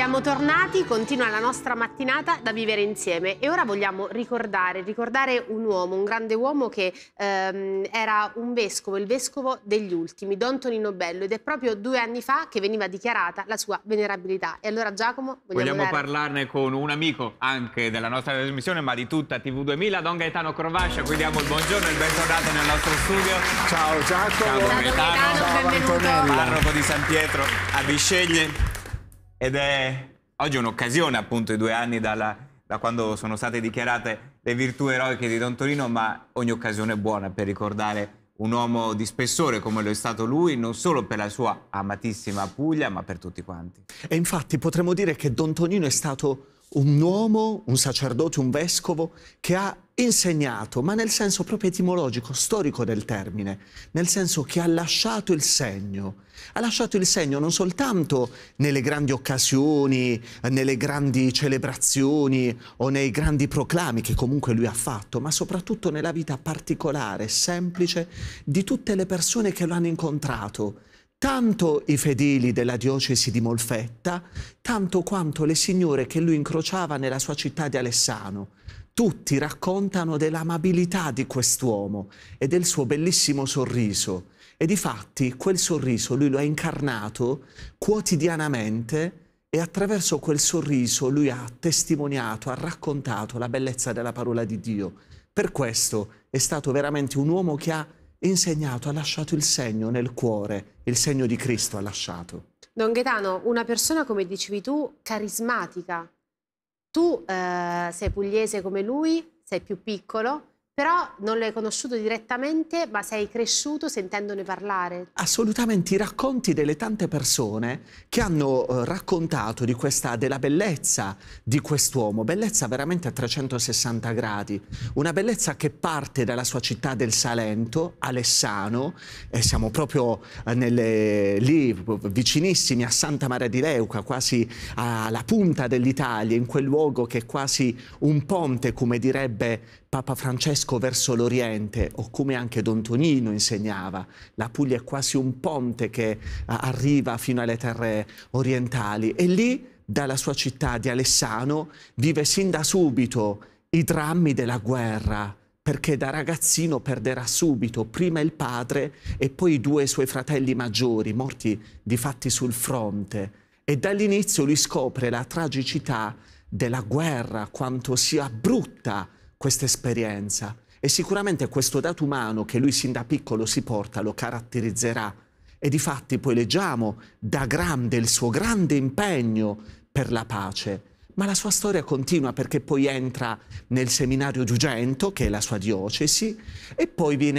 Siamo tornati, continua la nostra mattinata da vivere insieme e ora vogliamo ricordare un uomo, un grande uomo che era un vescovo, il vescovo degli ultimi, Don Tonino Bello, ed è proprio 2 anni fa che veniva dichiarata la sua venerabilità. E allora Giacomo vogliamo parlarne con un amico anche della nostra trasmissione, ma di tutta TV2000, Don Gaetano Corvasce, a cui diamo il buongiorno e il bentornato nel nostro studio. Ciao Giacomo, ciao Gaetano, benvenuto. Parroco di San Pietro a Bisceglie. Ed è oggi un'occasione, appunto, i 2 anni da quando sono state dichiarate le virtù eroiche di Don Tonino, ma ogni occasione è buona per ricordare un uomo di spessore come lo è stato lui, non solo per la sua amatissima Puglia, ma per tutti quanti. E infatti potremmo dire che Don Tonino è stato un uomo, un sacerdote, un vescovo che ha insegnato, ma nel senso proprio etimologico, storico del termine, nel senso che ha lasciato il segno non soltanto nelle grandi occasioni, nelle grandi celebrazioni o nei grandi proclami che comunque lui ha fatto, ma soprattutto nella vita particolare, semplice, di tutte le persone che lo hanno incontrato, tanto i fedeli della diocesi di Molfetta, tanto quanto le signore che lui incrociava nella sua città di Alessano. Tutti raccontano dell'amabilità di quest'uomo e del suo bellissimo sorriso. E difatti quel sorriso lui lo ha incarnato quotidianamente e attraverso quel sorriso lui ha testimoniato, ha raccontato la bellezza della parola di Dio. Per questo è stato veramente un uomo che ha insegnato, ha lasciato il segno nel cuore, il segno di Cristo ha lasciato. Don Gaetano, una persona, come dicevi tu, carismatica. Tu sei pugliese come lui, sei più piccolo, però non l'hai conosciuto direttamente, ma sei cresciuto sentendone parlare. Assolutamente, i racconti delle tante persone che hanno raccontato della bellezza di quest'uomo, bellezza veramente a 360 gradi, una bellezza che parte dalla sua città del Salento, Alessano, e siamo proprio lì vicinissimi a Santa Maria di Leuca, quasi alla punta dell'Italia, in quel luogo che è quasi un ponte, come direbbe Papa Francesco, verso l'Oriente, o come anche Don Tonino insegnava. La Puglia è quasi un ponte che arriva fino alle terre orientali e lì, dalla sua città di Alessano, vive sin da subito i drammi della guerra, perché da ragazzino perderà subito prima il padre e poi i 2 suoi fratelli maggiori, morti di fatti sul fronte. E dall'inizio lui scopre la tragicità della guerra, quanto sia brutta questa esperienza, e sicuramente questo dato umano che lui sin da piccolo si porta lo caratterizzerà. E difatti poi leggiamo da grande il suo grande impegno per la pace, ma la sua storia continua, perché poi entra nel seminario di Ugento, che è la sua diocesi, e poi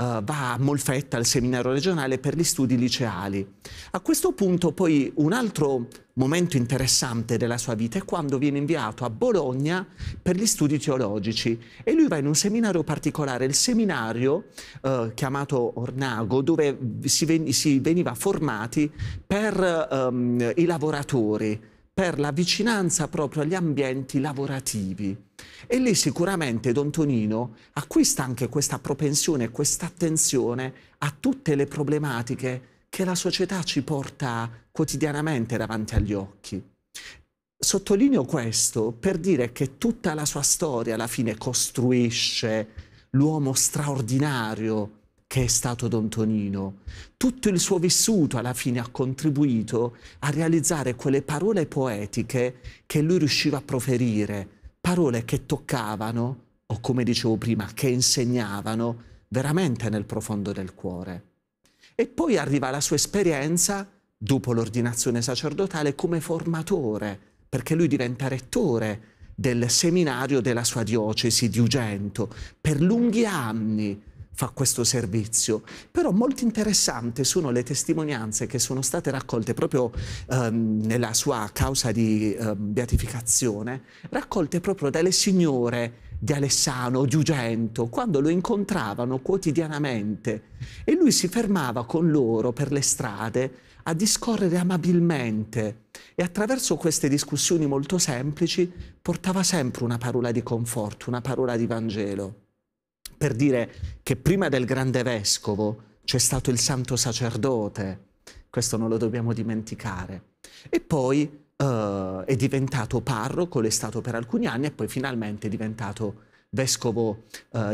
va a Molfetta, al seminario regionale, per gli studi liceali. A questo punto poi un altro momento interessante della sua vita è quando viene inviato a Bologna per gli studi teologici, e lui va in un seminario particolare, il seminario chiamato Ornago, dove si veniva formati per i lavoratori, per la vicinanza proprio agli ambienti lavorativi. E lì sicuramente Don Tonino acquista anche questa propensione, questa attenzione a tutte le problematiche che la società ci porta quotidianamente davanti agli occhi. Sottolineo questo per dire che tutta la sua storia alla fine costruisce l'uomo straordinario che è stato Don Tonino. Tutto il suo vissuto alla fine ha contribuito a realizzare quelle parole poetiche che lui riusciva a proferire, parole che toccavano, o come dicevo prima, che insegnavano veramente nel profondo del cuore. E poi arriva la sua esperienza, dopo l'ordinazione sacerdotale, come formatore, perché lui diventa rettore del seminario della sua diocesi di Ugento. Per lunghi anni fa questo servizio, però molto interessante sono le testimonianze che sono state raccolte proprio nella sua causa di beatificazione, raccolte proprio dalle signore di Alessano, di Ugento, quando lo incontravano quotidianamente, e lui si fermava con loro per le strade a discorrere amabilmente, e attraverso queste discussioni molto semplici portava sempre una parola di conforto, una parola di Vangelo. Per dire che prima del grande vescovo c'è stato il santo sacerdote, questo non lo dobbiamo dimenticare, e poi è diventato parroco, l'è stato per alcuni anni e poi finalmente è diventato vescovo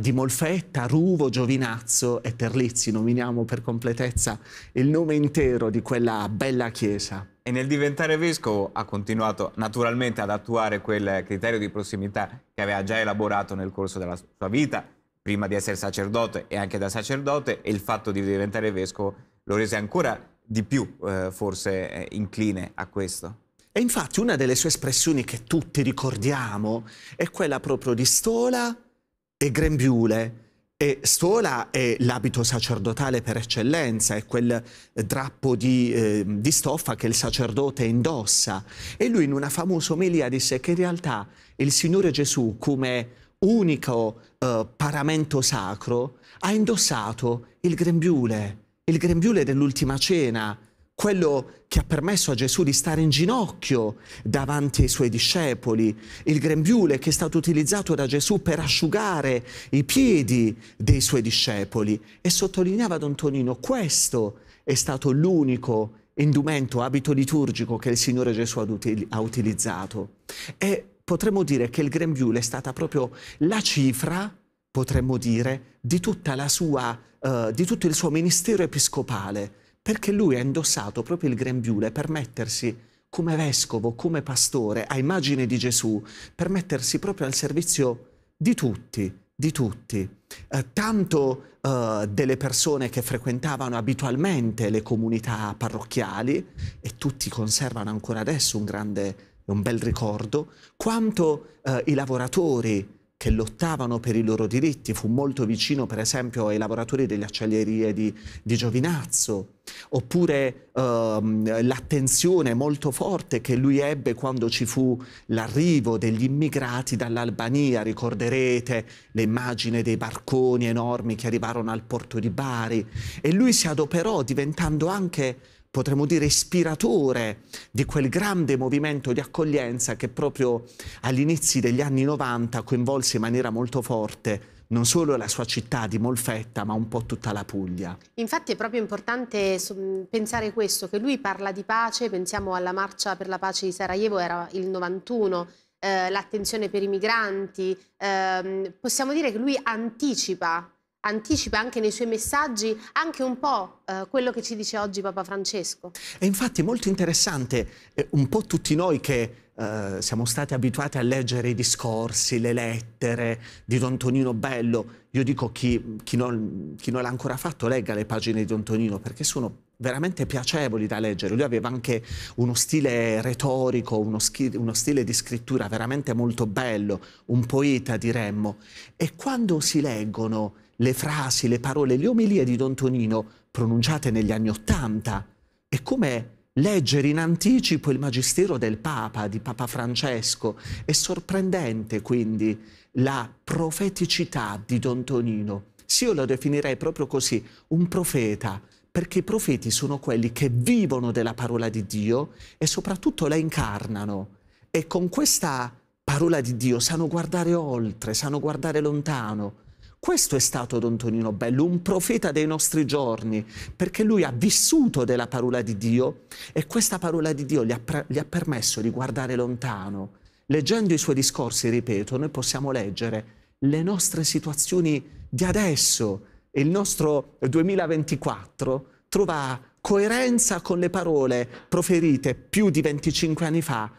di Molfetta, Ruvo, Giovinazzo e Terlizzi. Nominiamo per completezza il nome intero di quella bella chiesa. E nel diventare vescovo ha continuato naturalmente ad attuare quel criterio di prossimità che aveva già elaborato nel corso della sua vita, prima di essere sacerdote e anche da sacerdote, e il fatto di diventare vescovo lo rese ancora di più forse incline a questo. E infatti una delle sue espressioni che tutti ricordiamo è quella proprio di stola e grembiule. E stola è l'abito sacerdotale per eccellenza, è quel drappo di stoffa che il sacerdote indossa. E lui in una famosa omelia disse che in realtà il Signore Gesù, come unico paramento sacro, ha indossato il grembiule dell'ultima cena, quello che ha permesso a Gesù di stare in ginocchio davanti ai suoi discepoli, il grembiule che è stato utilizzato da Gesù per asciugare i piedi dei suoi discepoli. E sottolineava Don Tonino, questo è stato l'unico indumento, abito liturgico che il Signore Gesù ha utilizzato. E potremmo dire che il grembiule è stata proprio la cifra, potremmo dire, di tutta la sua, di tutto il suo ministero episcopale, perché lui ha indossato proprio il grembiule per mettersi come vescovo, come pastore, a immagine di Gesù, per mettersi proprio al servizio di tutti, tanto delle persone che frequentavano abitualmente le comunità parrocchiali, e tutti conservano ancora adesso un grande, un bel ricordo, quanto i lavoratori che lottavano per i loro diritti. Fu molto vicino per esempio ai lavoratori delle acciaierie di Giovinazzo, oppure l'attenzione molto forte che lui ebbe quando ci fu l'arrivo degli immigrati dall'Albania. Ricorderete l'immagine dei barconi enormi che arrivarono al porto di Bari, e lui si adoperò diventando anche, potremmo dire, ispiratore di quel grande movimento di accoglienza che proprio all'inizio degli anni 90 coinvolse in maniera molto forte non solo la sua città di Molfetta, ma un po' tutta la Puglia. Infatti è proprio importante pensare questo, che lui parla di pace. Pensiamo alla marcia per la pace di Sarajevo, era il 91, l'attenzione per i migranti. Possiamo dire che lui anticipa anche nei suoi messaggi anche un po' quello che ci dice oggi Papa Francesco. E infatti è molto interessante, un po' tutti noi che siamo stati abituati a leggere i discorsi, le lettere di Don Tonino Bello. Io dico, chi non l'ha ancora fatto, legga le pagine di Don Tonino, perché sono veramente piacevoli da leggere. Lui aveva anche uno stile retorico, uno stile di scrittura veramente molto bello, un poeta diremmo. E quando si leggono le frasi, le parole, le omelie di Don Tonino pronunciate negli anni '80, è come leggere in anticipo il magistero del Papa, di Papa Francesco. È sorprendente quindi la profeticità di Don Tonino. Sì, io lo definirei proprio così, un profeta, perché i profeti sono quelli che vivono della parola di Dio e soprattutto la incarnano, e con questa parola di Dio sanno guardare oltre, sanno guardare lontano. Questo è stato Don Tonino Bello, un profeta dei nostri giorni, perché lui ha vissuto della parola di Dio e questa parola di Dio gli ha permesso di guardare lontano. Leggendo i suoi discorsi, ripeto, noi possiamo leggere le nostre situazioni di adesso. Il nostro 2024 trova coerenza con le parole proferite più di 25 anni fa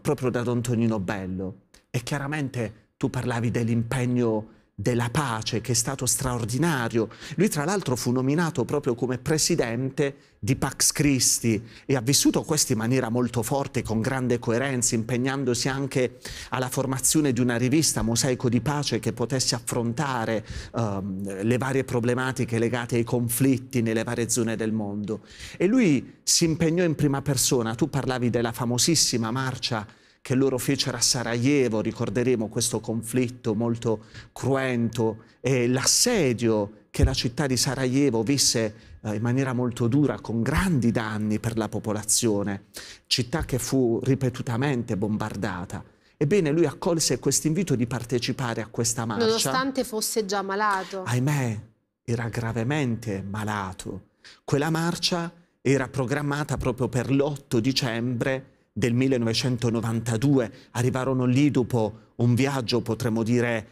proprio da Don Tonino Bello. E chiaramente tu parlavi dell'impegno della pace, che è stato straordinario. Lui tra l'altro fu nominato proprio come presidente di Pax Christi e ha vissuto questo in maniera molto forte, con grande coerenza, impegnandosi anche alla formazione di una rivista, Mosaico di pace, che potesse affrontare le varie problematiche legate ai conflitti nelle varie zone del mondo. E lui si impegnò in prima persona. Tu parlavi della famosissima marcia che loro fecero a Sarajevo, ricorderemo questo conflitto molto cruento e l'assedio che la città di Sarajevo visse in maniera molto dura, con grandi danni per la popolazione, città che fu ripetutamente bombardata. Ebbene, lui accolse questo invito di partecipare a questa marcia. Nonostante fosse già malato. Ahimè, era gravemente malato. Quella marcia era programmata proprio per l'8 dicembre del 1992, arrivarono lì dopo un viaggio, potremmo dire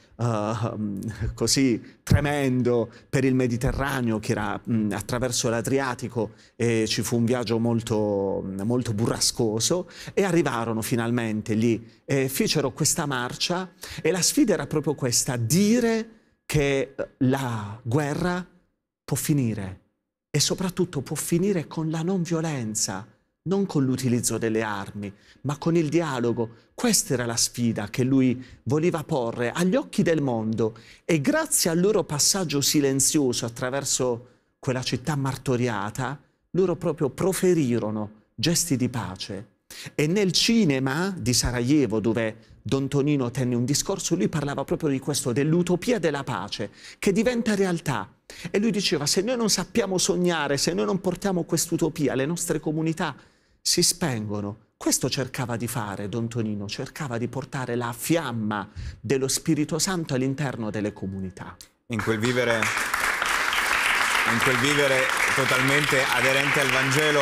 così, tremendo per il Mediterraneo, che era attraverso l'Adriatico, e ci fu un viaggio molto, molto burrascoso, e arrivarono finalmente lì, e fecero questa marcia, e la sfida era proprio questa, dire che la guerra può finire, e soprattutto può finire con la non violenza, non con l'utilizzo delle armi, ma con il dialogo. Questa era la sfida che lui voleva porre agli occhi del mondo, e grazie al loro passaggio silenzioso attraverso quella città martoriata, loro proprio proferirono gesti di pace. E nel cinema di Sarajevo, dove Don Tonino tenne un discorso, lui parlava proprio di questo, dell'utopia della pace, che diventa realtà. E lui diceva, se noi non sappiamo sognare, se noi non portiamo quest'utopia, le nostre comunità si spengono. Questo cercava di fare Don Tonino, cercava di portare la fiamma dello Spirito Santo all'interno delle comunità. In quel vivere totalmente aderente al Vangelo,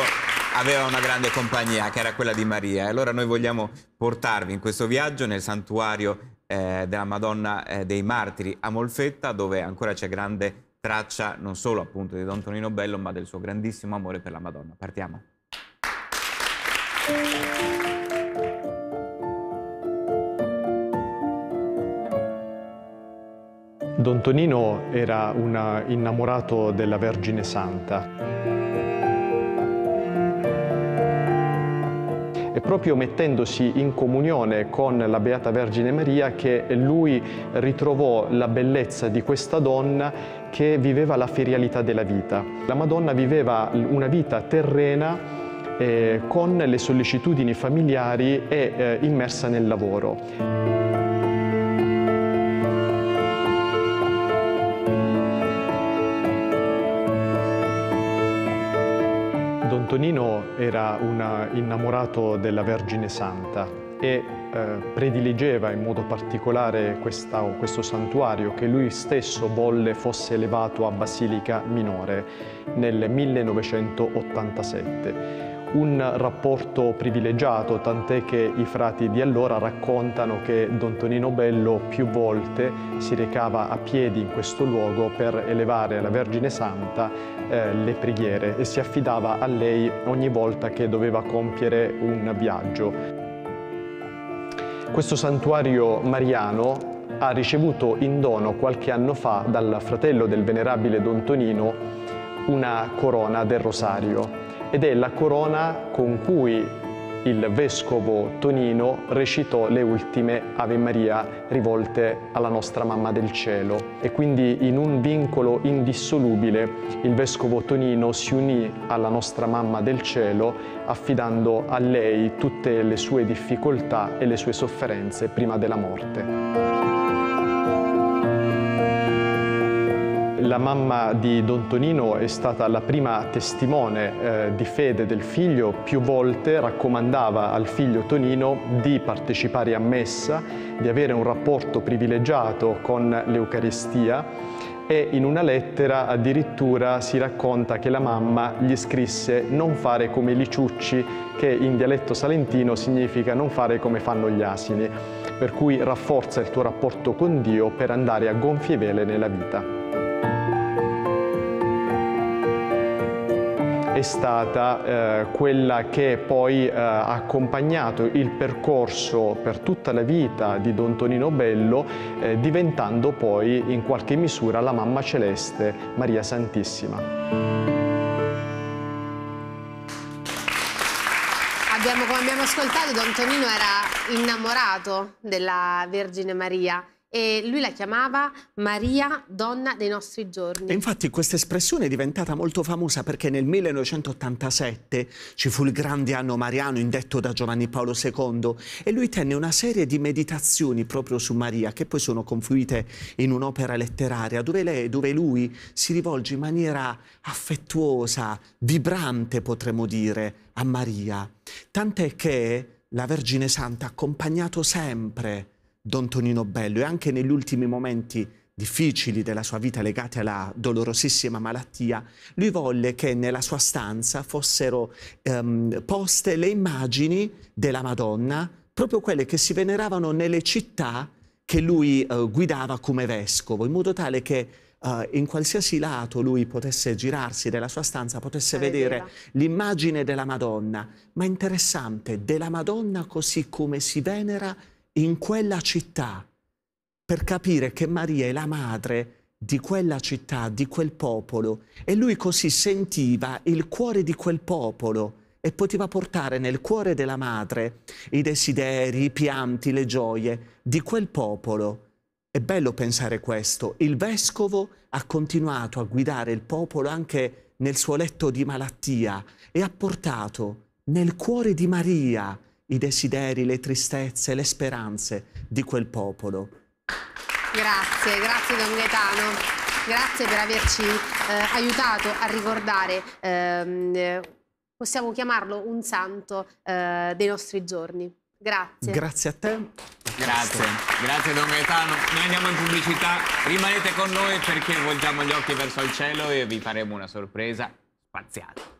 aveva una grande compagnia, che era quella di Maria. E allora noi vogliamo portarvi in questo viaggio nel santuario della Madonna dei Martiri a Molfetta, dove ancora c'è grande traccia non solo appunto di Don Tonino Bello, ma del suo grandissimo amore per la Madonna. Partiamo. Don Tonino era un innamorato della Vergine Santa. Proprio mettendosi in comunione con la Beata Vergine Maria che lui ritrovò la bellezza di questa donna che viveva la ferialità della vita. La Madonna viveva una vita terrena con le sollecitudini familiari e immersa nel lavoro. Tonino era un innamorato della Vergine Santa e prediligeva in modo particolare questo santuario che lui stesso volle fosse elevato a basilica minore nel 1987. Un rapporto privilegiato, tant'è che i frati di allora raccontano che Don Tonino Bello più volte si recava a piedi in questo luogo per elevare alla Vergine Santa le preghiere e si affidava a lei ogni volta che doveva compiere un viaggio. Questo santuario mariano ha ricevuto in dono qualche anno fa dal fratello del venerabile Don Tonino una corona del Rosario. Ed è la corona con cui il vescovo Tonino recitò le ultime Ave Maria rivolte alla nostra Mamma del Cielo. E quindi in un vincolo indissolubile il vescovo Tonino si unì alla nostra Mamma del Cielo affidando a lei tutte le sue difficoltà e le sue sofferenze prima della morte. La mamma di Don Tonino è stata la prima testimone di fede del figlio, più volte raccomandava al figlio Tonino di partecipare a messa, di avere un rapporto privilegiato con l'Eucaristia e in una lettera addirittura si racconta che la mamma gli scrisse non fare come i liciucci, che in dialetto salentino significa non fare come fanno gli asini, per cui rafforza il tuo rapporto con Dio per andare a gonfie vele nella vita. È stata quella che poi ha accompagnato il percorso per tutta la vita di Don Tonino Bello, diventando poi in qualche misura la Mamma Celeste, Maria Santissima. Come abbiamo ascoltato, Don Tonino era innamorato della Vergine Maria. E lui la chiamava Maria, donna dei nostri giorni. E infatti questa espressione è diventata molto famosa perché nel 1987 ci fu il grande anno mariano indetto da Giovanni Paolo II e lui tenne una serie di meditazioni proprio su Maria che poi sono confluite in un'opera letteraria dove lui si rivolge in maniera affettuosa, vibrante potremmo dire, a Maria. Tant'è che la Vergine Santa ha accompagnato sempre Don Tonino Bello e anche negli ultimi momenti difficili della sua vita legati alla dolorosissima malattia, lui volle che nella sua stanza fossero poste le immagini della Madonna, proprio quelle che si veneravano nelle città che lui guidava come vescovo, in modo tale che in qualsiasi lato lui potesse girarsi della sua stanza, potesse vedere l'immagine della Madonna, ma interessante, della Madonna così come si venera in quella città, per capire che Maria è la madre di quella città, di quel popolo, e lui così sentiva il cuore di quel popolo e poteva portare nel cuore della madre i desideri, i pianti, le gioie di quel popolo. È bello pensare questo. Il vescovo ha continuato a guidare il popolo anche nel suo letto di malattia e ha portato nel cuore di Maria i desideri, le tristezze, le speranze di quel popolo. Grazie, grazie Don Gaetano, grazie per averci aiutato a ricordare, possiamo chiamarlo un santo dei nostri giorni. Grazie. Grazie a te. Grazie, grazie Don Gaetano. Noi andiamo in pubblicità, rimanete con noi perché volgiamo gli occhi verso il cielo e vi faremo una sorpresa spaziale.